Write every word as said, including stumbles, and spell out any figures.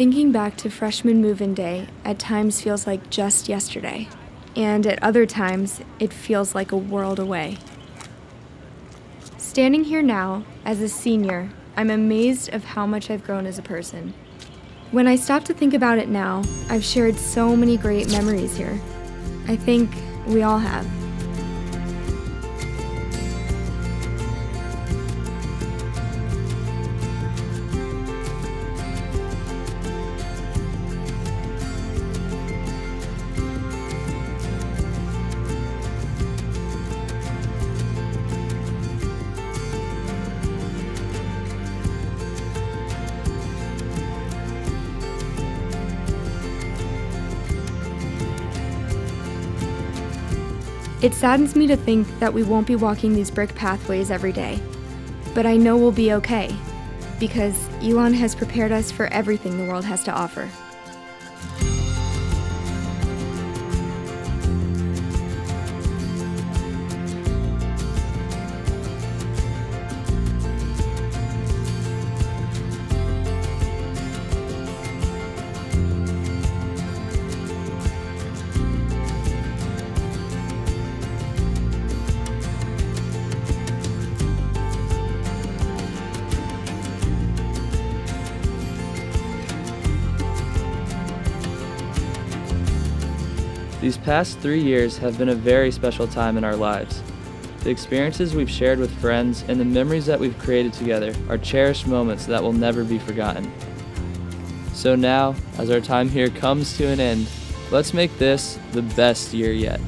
Thinking back to freshman move-in day at times feels like just yesterday, and at other times it feels like a world away. Standing here now, as a senior, I'm amazed of how much I've grown as a person. When I stop to think about it now, I've shared so many great memories here. I think we all have. It saddens me to think that we won't be walking these brick pathways every day, but I know we'll be okay, because Elon has prepared us for everything the world has to offer. These past three years have been a very special time in our lives. The experiences we've shared with friends and the memories that we've created together are cherished moments that will never be forgotten. So now, as our time here comes to an end, let's make this the best year yet.